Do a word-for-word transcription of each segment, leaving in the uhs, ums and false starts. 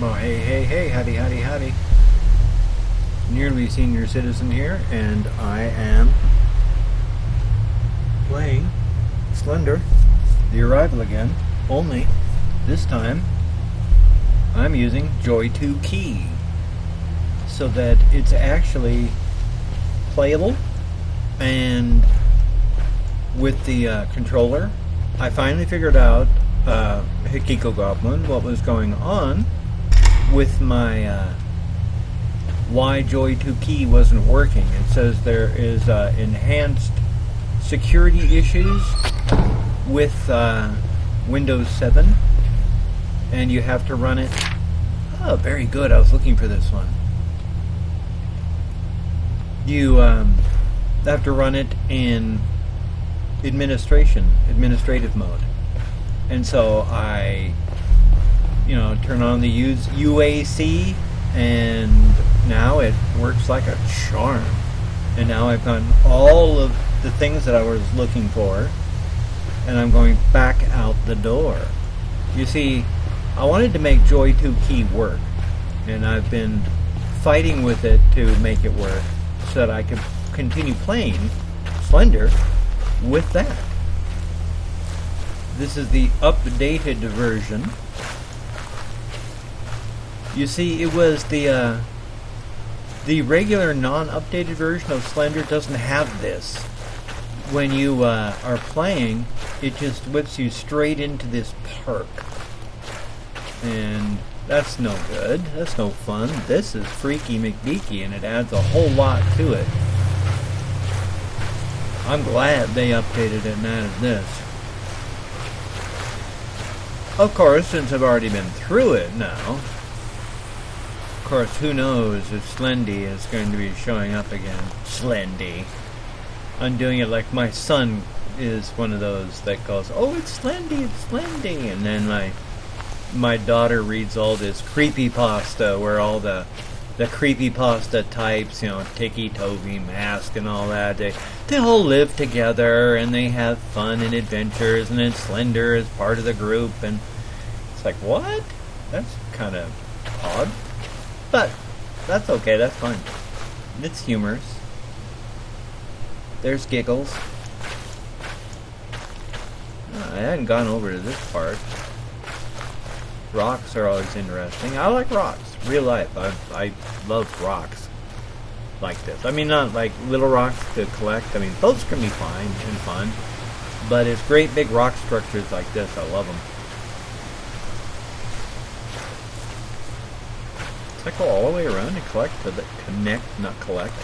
Well, hey, hey, hey, howdy, howdy, howdy. Nearly senior citizen here, and I am playing Slender, The Arrival again, only this time I'm using Joy two Key, so that it's actually playable, and with the uh, controller, I finally figured out uh, Hikiko Goblin, what was going on with my uh, why Joy two Key wasn't working. It says there is uh, enhanced security issues with uh, Windows seven, and you have to run it. Oh, very good. I was looking for this one. You um, have to run it in administration, administrative mode. And so I, you know, turn on the use U A C, and now it works like a charm. And now I've gotten all of the things that I was looking for, and I'm going back out the door. You see, I wanted to make Joy two Key work, and I've been fighting with it to make it work so that I could continue playing Slender with that. This is the updated version. You see, it was the uh, the regular non-updated version of Slender doesn't have this. When you uh, are playing, it just whips you straight into this park. And that's no good. That's no fun. This is Freaky McDeaky, and it adds a whole lot to it. I'm glad they updated it and added this. Of course, since I've already been through it now, of course, who knows if Slendy is going to be showing up again. Slendy. I'm doing it like my son is one of those that calls, oh, it's Slendy, it's Slendy. And then my my daughter reads all this creepypasta, where all the the creepypasta types, you know, Tiki Toby, Mask, and all that, they, they all live together, and they have fun and adventures, and then Slender is part of the group, and it's like, what? That's kind of odd. But that's okay, that's fine. It's humorous. There's giggles. Oh, I hadn't gone over to this part. Rocks are always interesting. I like rocks. Real life. I, I love rocks like this. I mean, not like little rocks to collect. I mean, those can be fine and fun. But it's great big rock structures like this. I love them. Does that go all the way around and collect for the connect, not collect?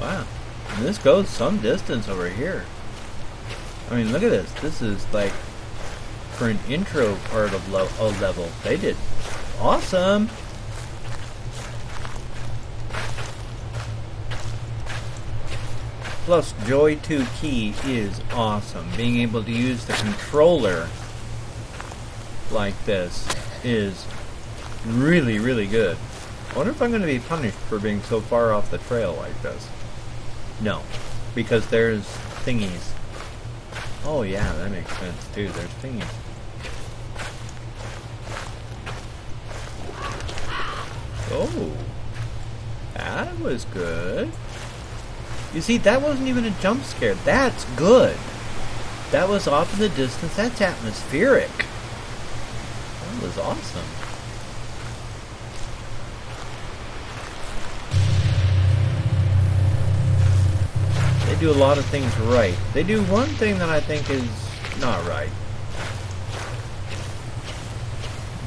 Wow. And this goes some distance over here. I mean, look at this. This is like for an intro part of lo oh, level. They did awesome. Plus, Joy two Key is awesome. Being able to use the controller like this is really, really good. I wonder if I'm going to be punished for being so far off the trail like this. No, because there's thingies. Oh yeah, that makes sense too. There's thingies. Oh, that was good. You see, that wasn't even a jump scare. That's good. That was off in the distance. That's atmospheric. That was awesome. They do a lot of things right. They do one thing that I think is not right.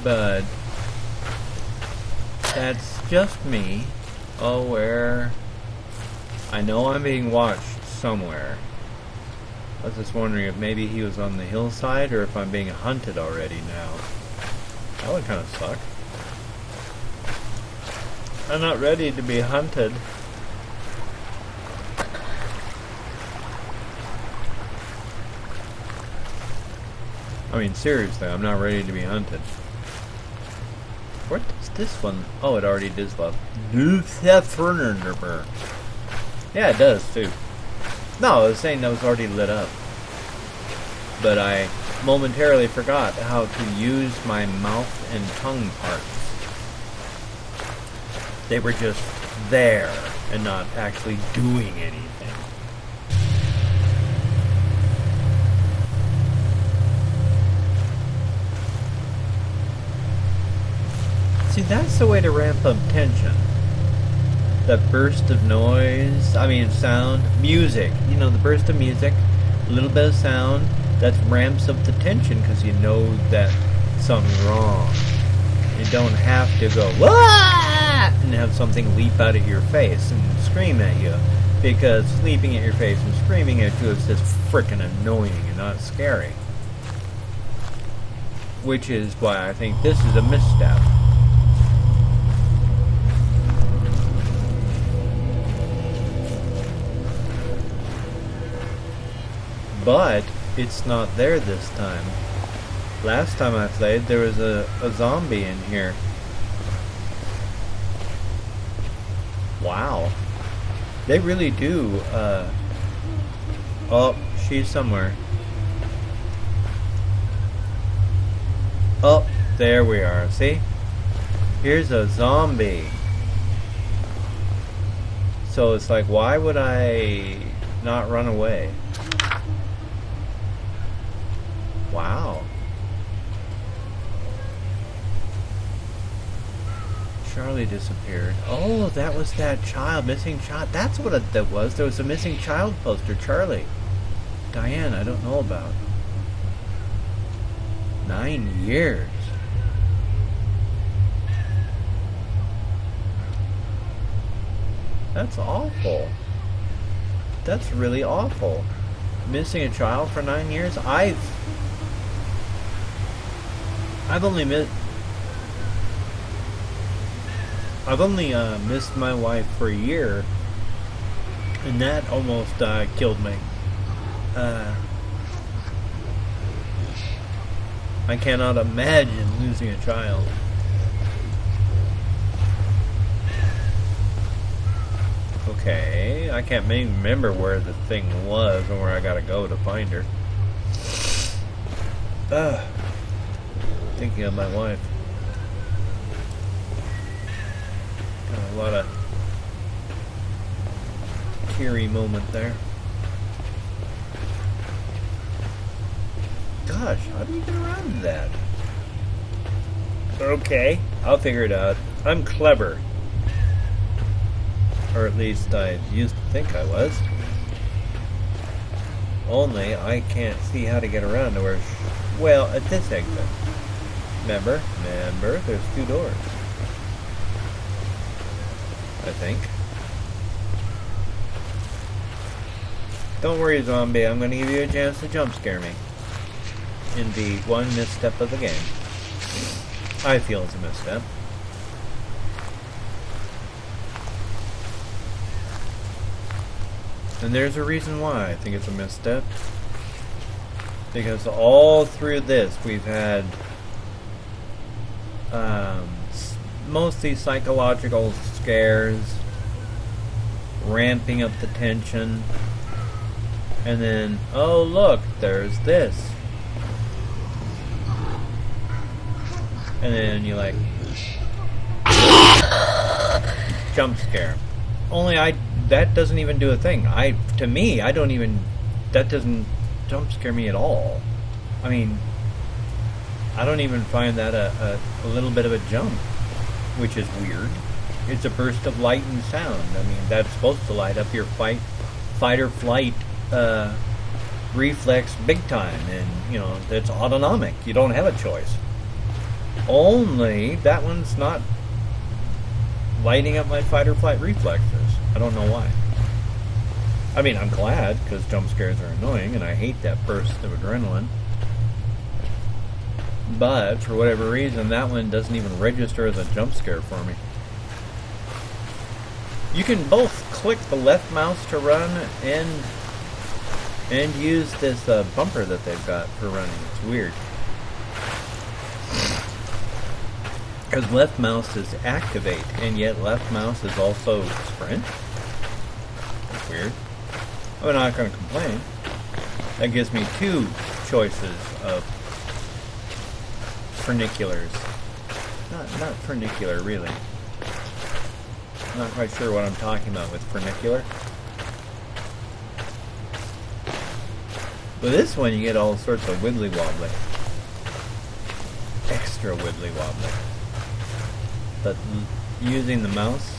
But that's just me. Oh, where? I know I'm being watched somewhere. I was just wondering if maybe he was on the hillside or if I'm being hunted already now. That would kind of suck. I'm not ready to be hunted. I mean, seriously, I'm not ready to be hunted. What is this one? Oh, it already does love. Yeah, it does too. No, I was saying that was already lit up. But I momentarily forgot how to use my mouth and tongue parts. They were just there and not actually doing anything. See, that's the way to ramp up tension. That burst of noise, I mean sound, music, you know, the burst of music, a little bit of sound, that ramps up the tension because you know that something's wrong. You don't have to go, "Wah!" and have something leap out of your face and scream at you, because leaping at your face and screaming at you is just frickin' annoying and not scary. Which is why I think this is a misstep. But it's not there this time. Last time I played, there was a, a zombie in here. Wow. They really do, uh... oh, she's somewhere. Oh, there we are, see? Here's a zombie. So it's like, why would I not run away? Wow. Charlie disappeared. Oh, that was that child, missing child. That's what it, that was. There was a missing child poster, Charlie. Diane, I don't know about. Nine years. That's awful. That's really awful. Missing a child for nine years? I've... I've only missed I've only uh, missed my wife for a year, and that almost uh, killed me. Uh, I cannot imagine losing a child. Okay, I can't even remember where the thing was and where I gotta go to find her. Ugh. Thinking of my wife. Got a lot of teary moment there. Gosh, how do you get around that? Okay, I'll figure it out. I'm clever. Or at least I used to think I was. Only I can't see how to get around to where... well, at this exit. Remember, remember, there's two doors. I think. Don't worry, zombie. I'm going to give you a chance to jump scare me. In the one misstep of the game. I feel it's a misstep. And there's a reason why I think it's a misstep. Because all through this, we've had... Um, mostly psychological scares, ramping up the tension, and then, oh look, there's this. And then you like, jump scare. Only I, that doesn't even do a thing. I, to me, I don't even, that doesn't jump scare me at all. I mean, I don't even find that a, a, a little bit of a jump, which is weird. It's a burst of light and sound. I mean, that's supposed to light up your fight, fight or flight uh, reflex big time, and, you know, it's autonomic. You don't have a choice. Only that one's not lighting up my fight or flight reflexes. I don't know why. I mean, I'm glad, because jump scares are annoying, and I hate that burst of adrenaline. But, for whatever reason, that one doesn't even register as a jump scare for me. You can both click the left mouse to run and and use this uh, bumper that they've got for running. It's weird. Because left mouse is activate, and yet left mouse is also sprint. That's weird. I'm not going to complain. That gives me two choices of funiculars. Not, not funicular, really. I'm not quite sure what I'm talking about with funicular. With this one, you get all sorts of wibbly wobbly. Extra wibbly wobbly. But using the mouse,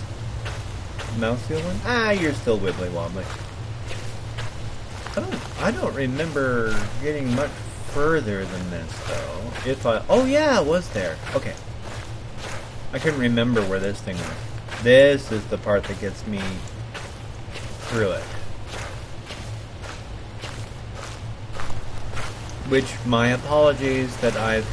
mouse wheel one? Ah, you're still wibbly wobbly. I don't, I don't remember getting much further than this, though. If I, oh yeah, it was there. Okay. I couldn't remember where this thing was. This is the part that gets me through it. Which, my apologies that I've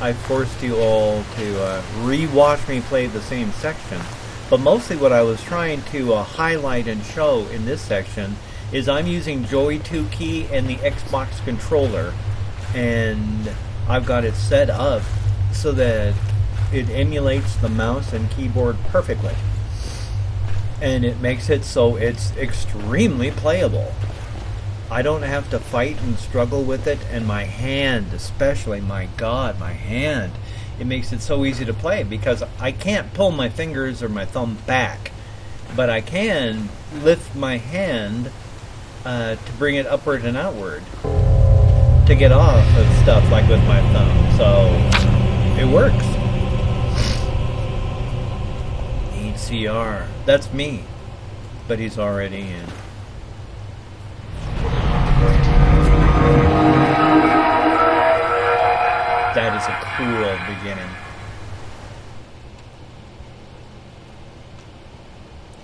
I forced you all to uh, re-watch me play the same section. But mostly what I was trying to uh, highlight and show in this section is I'm using Joy two Key and the Xbox controller, and I've got it set up so that it emulates the mouse and keyboard perfectly. And it makes it so it's extremely playable. I don't have to fight and struggle with it, and my hand especially, my god, my hand, it makes it so easy to play because I can't pull my fingers or my thumb back, but I can lift my hand uh, to bring it upward and outward to get off of stuff like with my thumb, so it works. Need C R, that's me, but he's already in. That is a cool beginning.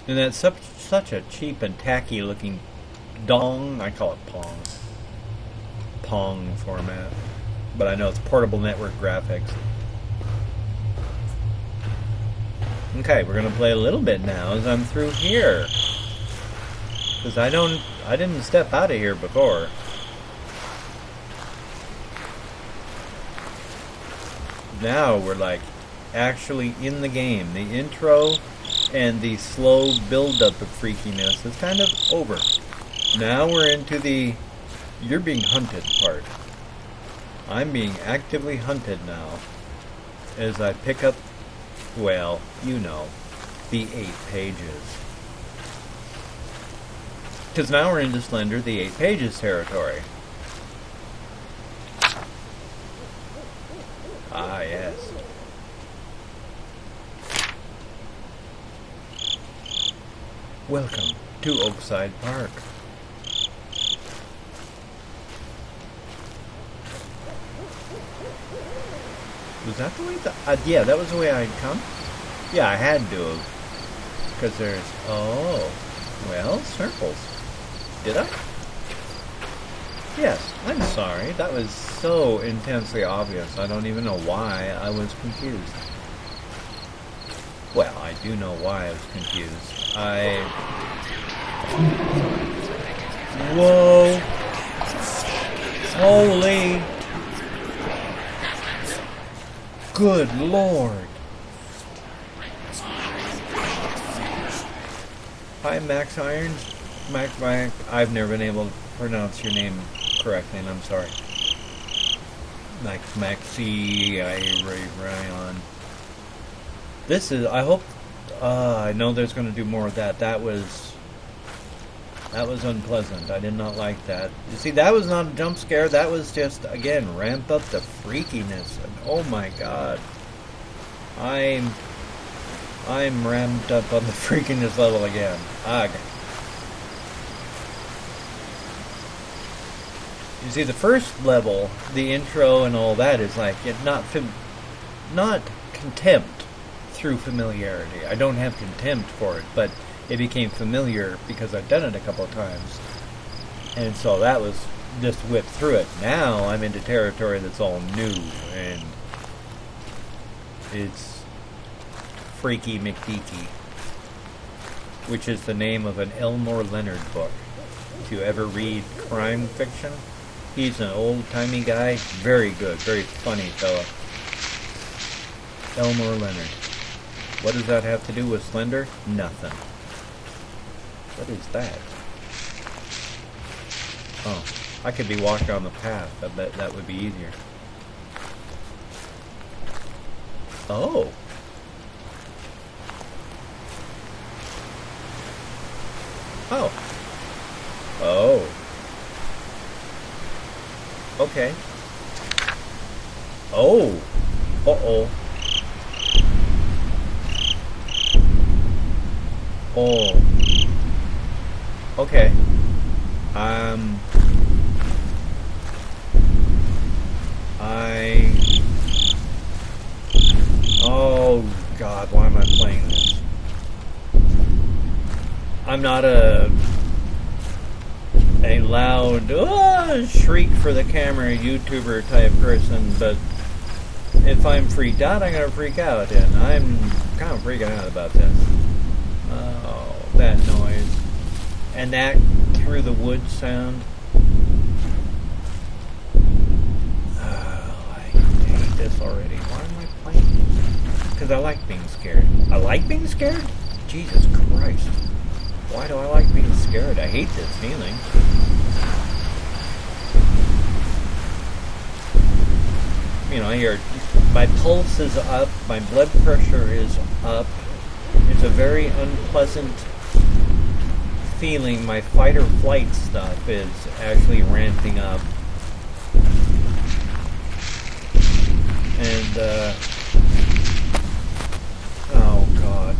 And that's such, such a cheap and tacky looking dong. I call it Pong. Pong format. But I know it's portable network graphics. Okay, we're going to play a little bit now as I'm through here. Because I don't, I didn't step out of here before. Now we're like actually in the game. The intro and the slow build-up of freakiness is kind of over. Now we're into the you're being hunted part. I'm being actively hunted now as I pick up, well, you know, the eight pages. Because now we're into Slender, the Eight Pages territory. Ah, yes. Welcome to Oakside Park. Was that the way the... Uh, yeah, that was the way I'd come? Yeah, I had to have. Because there's... Oh. Well, circles. Did I? Yes, I'm sorry. That was so intensely obvious. I don't even know why I was confused. Well, I do know why I was confused. I... Whoa! Holy! Good lord! Hi, Max Irons. Max, Max, I've never been able to pronounce your name correctly, and I'm sorry. Max, Maxi, I, Ryan. This is, I hope, uh, I know there's going to do more of that. That was, that was unpleasant. I did not like that. You see, that was not a jump scare. That was just, again, ramp up the freakiness. And, oh my god. I'm, I'm ramped up on the freakiness level again. Ah, okay. You see, the first level, the intro and all that is like it not fam not contempt through familiarity. I don't have contempt for it, but it became familiar because I've done it a couple of times, and so that was just whipped through it. Now I'm into territory that's all new, and it's Freaky McDeaky, which is the name of an Elmore Leonard book. If you ever read crime fiction. He's an old-timey guy. Very good. Very funny fellow. Elmore Leonard. What does that have to do with Slender? Nothing. What is that? Oh. I could be walking on the path. I bet that would be easier. Oh. Oh. Oh. Okay. Oh. Uh-oh. Oh. Okay. Um. I. Oh God, why am I playing this? I'm not a a loud oh, shriek for the camera YouTuber type person, but if I'm freaked out, I'm gonna freak out, and I'm kind of freaking out about this. Oh, that noise. And that through the wood sound. Oh, I hate this already. Why am I playing this? Because I like being scared. I like being scared? Jesus Christ. Why do I like being scared? I hate this feeling. You know, here, my pulse is up, my blood pressure is up. It's a very unpleasant feeling. My fight or flight stuff is actually ramping up. And, uh... oh, God.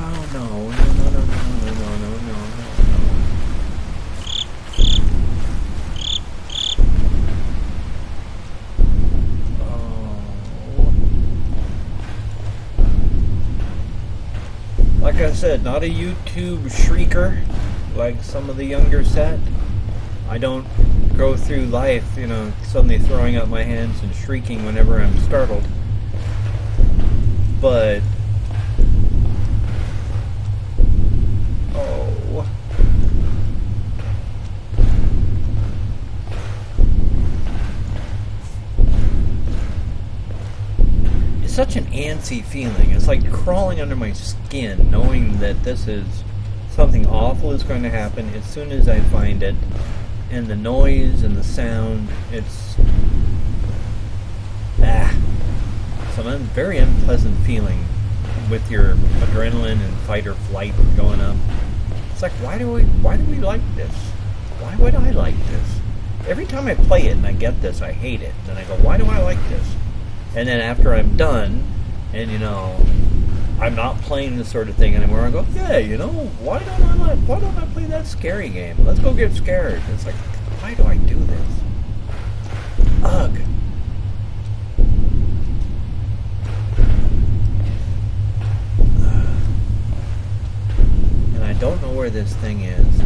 Oh, no, no, no, no, no, no, no, no, no, no. Like I said, not a YouTube shrieker like some of the younger set. I don't go through life, you know, suddenly throwing up my hands and shrieking whenever I'm startled. But... oh... such an antsy feeling. It's like crawling under my skin, knowing that this is something awful is going to happen as soon as I find it, and the noise and the sound. It's ah, it's a very unpleasant feeling with your adrenaline and fight or flight going up. It's like, why do we why do we like this? Why would I like this? Every time I play it and I get this, I hate it. And I go, why do I like this? And then after I'm done, and you know, I'm not playing this sort of thing anymore, I go, yeah, you know, why don't I like, why don't I play that scary game? Let's go get scared. It's like, why do I do this? Ugh. And I don't know where this thing is.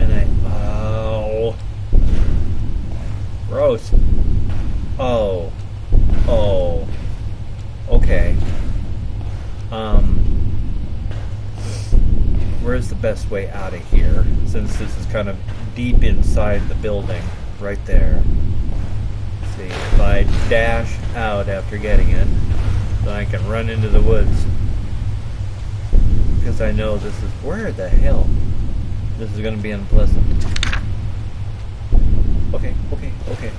And I, oh, gross. Oh, oh, okay, um, where's the best way out of here, since this is kind of deep inside the building, right there. Let's see, if I dash out after getting it, then I can run into the woods, because I know this is, where the hell, this is going to be unpleasant. Okay, okay, okay.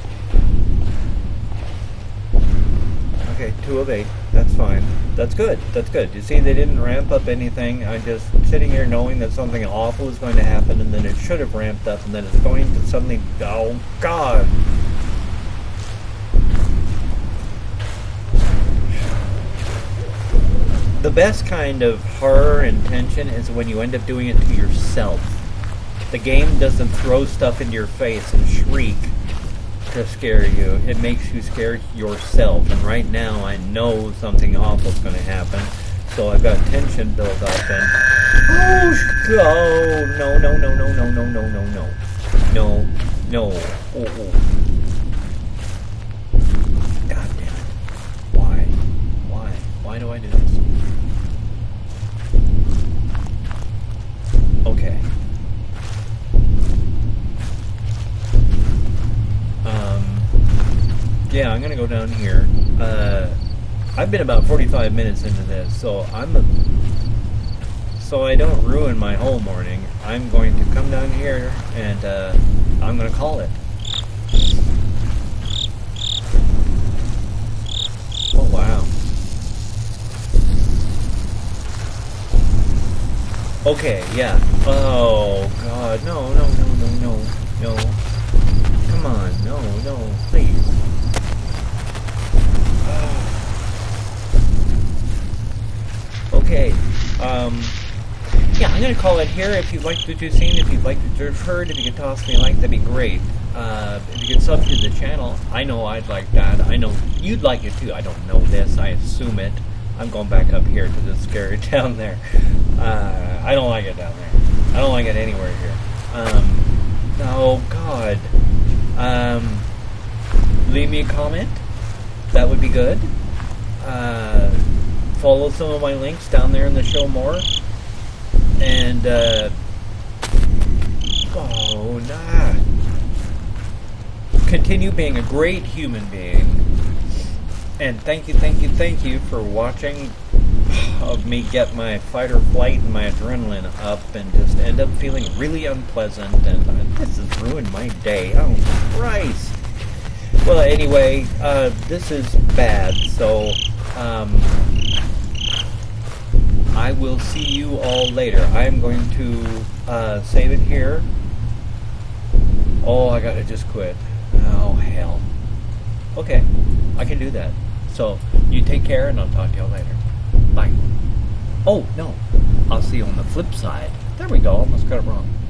Okay, two of eight. That's fine. That's good. That's good. You see, they didn't ramp up anything. I'm just sitting here knowing that something awful is going to happen, and then it should have ramped up, and then it's going to suddenly... oh, God! The best kind of horror and tension is when you end up doing it to yourself. The game doesn't throw stuff into your face and shriek to scare you. It makes you scared yourself. And right now I know something awful is going to happen, so I've got tension built up. And oh, oh no no no no no no no no no no no oh, oh. God damn it! Why why why do I do this? Okay. Um, yeah, I'm gonna go down here. Uh, I've been about forty-five minutes into this, so I'm a, so I don't ruin my whole morning, I'm going to come down here and uh, I'm going to call it. Oh wow. Okay, yeah. Oh god, no, no, no, no, no, no. Come on, no, no, please. Okay, um, yeah, I'm going to call it here. If you'd like to do scene, if you'd like to refer, if you could toss me a like, that'd be great. Uh, if you could sub to the channel, I know I'd like that. I know you'd like it too. I don't know this. I assume it. I'm going back up here to this scary down there. Uh, I don't like it down there. I don't like it anywhere here. Um, oh, God. Um, leave me a comment. That would be good. Uh... Follow some of my links down there in the show more. And, uh... oh, nah. Continue being a great human being. And thank you, thank you, thank you for watching of me get my fight or flight and my adrenaline up and just end up feeling really unpleasant. And uh, this has ruined my day. Oh, Christ. Well, anyway, uh, this is bad, so, um... I will see you all later. I'm going to uh, save it here. Oh, I gotta just quit. Oh, hell. Okay, I can do that. So, you take care and I'll talk to y'all later. Bye. Oh, no. I'll see you on the flip side. There we go. Almost got it wrong.